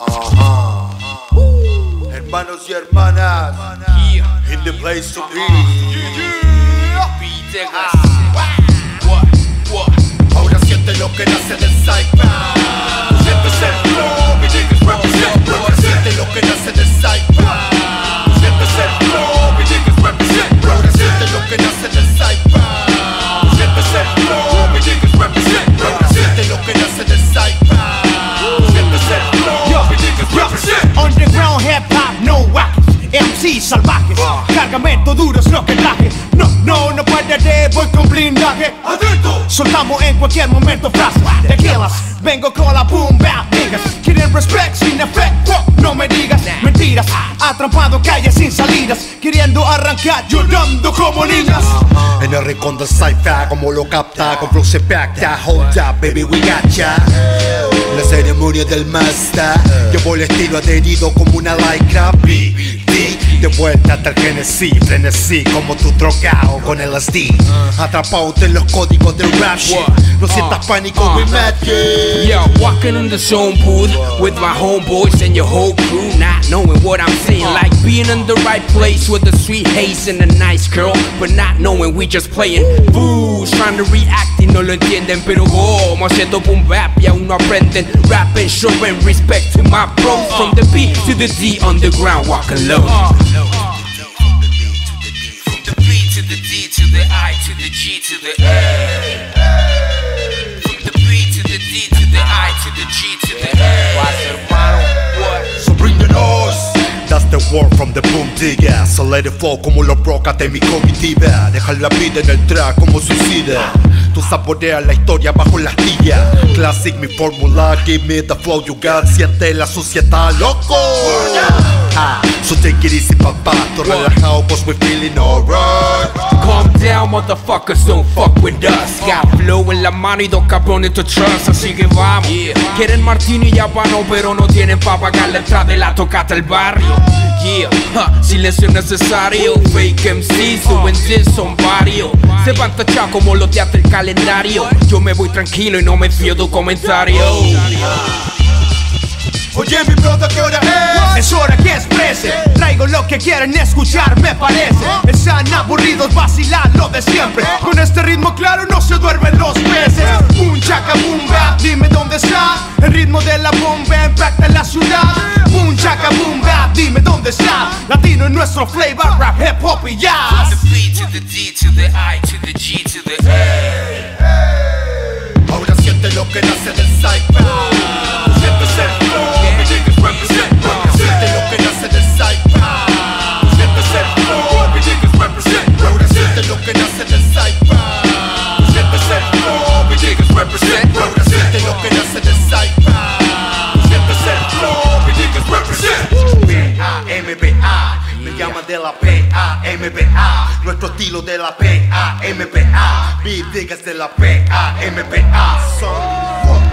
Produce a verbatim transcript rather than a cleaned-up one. Ajá. Uh, hermanos y hermanas, yeah. In the place to be. B'Diggaz. Ahora siente lo que nace del Cypher. Siente ser flow, B'Diggaz represent. Ahora siente lo que nace del Cypher. Siente ser flow, B'Diggaz represent. Ahora siente lo que nace del Cypher. Siente ser flow, B'Diggaz represent. Ahora siente lo que nace del Cypher. Underground hip hop, no wackos, M C salvajes. Cárgame todo duro, es lo que traje. No, no, no pararé, voy con blindaje. Adentro, soltamos en cualquier momento frases de killers. Vengo con la boom bap, niggas. Quieren respect sin efecto, no me digas mentiras. Atrapado calles sin salidas, queriendo arrancar, llorando como niñas. En el rincón del Cypher, como lo capta, con flow se pacta. Hold up, baby, we got ya. La ceremonia del Mazda, llevo el estilo adherido como una lycra. B D, de vuelta hasta el Genesis, frenesí como tu drogao con el S D. Atrapado en los códigos del rap shit, no sientas pánico, we mad kid. Yo, walking in the zone booth with my homeboys and your whole crew, not knowing what I'm saying, like being in the right place with a sweet haze and a nice girl, but not knowing we just playing booze, trying to react y no lo entienden, pero como haciendo boom bap y aún no aprenden. Rap and show and respect to my bros. From the B to the D, underground walking low. From the B to the D to the I to the G to the A. From the B to the D to the I to the G to the A. So bring the noise. That's the word from the B'Diggaz. So let it flow como lo broca de mi comitiva. Deja la vida en el track como suicida. Tú saboreas la historia bajo la astilla. Classic mi fórmula, give me the flow you got. Siente la suciedad, loco. Ah, so take it easy, papá. Tú relajado, cause we feeling alright. Calm down, motherfuckers, don't fuck with us. Got flow en la mano y dos cabrones to trust. Así que vamos, yeah. Quieren martini y habano, pero no tienen pa' pagar la entrada de la tocata del barrio. Yeah, huh, silencio necesario. Fake M Cs doing this on barrio. Se van tachados como los días del calendario. Yo me voy tranquilo y no me fío tu comentario. Oye mi brother, ¿qué hora es? Es hora que exprese. Traigo lo que quieren escuchar, me parece. Están aburridos, vacilan lo de siempre. Con este ritmo claro no se duermen los peces. Boom chaca, boom bap, dime dónde está. El ritmo de la bomba impacta la ciudad. Boom chaca, boom bap, dime dónde está. Latino en nuestro flavor, rap, hip hop y jazz. From the B to the D to the I to the G to the A. Ahora siente lo que nace del Cypher. Siempre se de la P A M P A, nuestro estilo de la P A M P A, B'Diggaz de la P A M P A, son